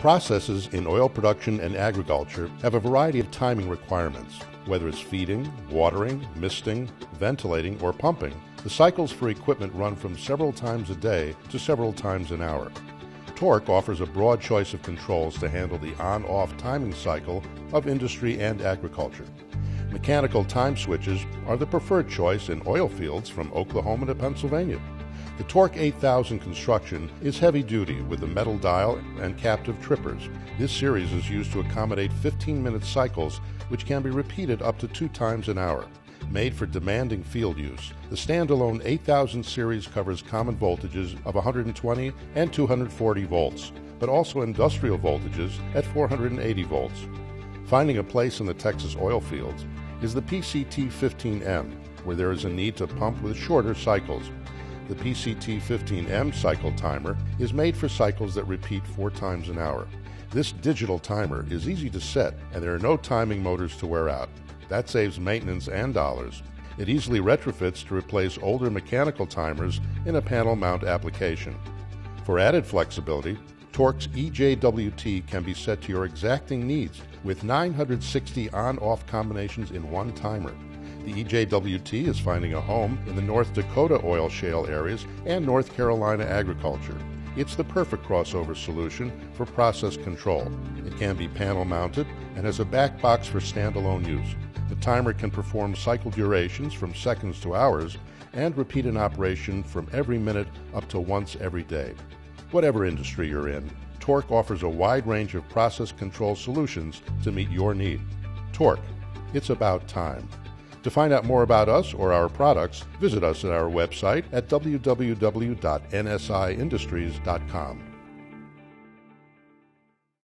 Processes in oil production and agriculture have a variety of timing requirements. Whether it's feeding, watering, misting, ventilating, or pumping, the cycles for equipment run from several times a day to several times an hour. Tork offers a broad choice of controls to handle the on-off timing cycle of industry and agriculture. Mechanical time switches are the preferred choice in oil fields from Oklahoma to Pennsylvania. The Tork 8000 construction is heavy duty with a metal dial and captive trippers. This series is used to accommodate 15-minute cycles which can be repeated up to 2 times an hour. Made for demanding field use, the standalone 8000 series covers common voltages of 120 and 240 volts, but also industrial voltages at 480 volts. Finding a place in the Texas oil fields is the PCT15M, where there is a need to pump with shorter cycles. The PCT15M cycle timer is made for cycles that repeat 4 times an hour. This digital timer is easy to set, and there are no timing motors to wear out. That saves maintenance and dollars. It easily retrofits to replace older mechanical timers in a panel mount application. For added flexibility, Tork's EJWT can be set to your exacting needs with 960 on-off combinations in one timer. The EJWT is finding a home in the North Dakota oil shale areas and North Carolina agriculture. It's the perfect crossover solution for process control. It can be panel mounted and has a back box for standalone use. The timer can perform cycle durations from seconds to hours and repeat an operation from every minute up to once every day. Whatever industry you're in, Tork offers a wide range of process control solutions to meet your need. Tork, it's about time. To find out more about us or our products, visit us at our website at www.nsiindustries.com.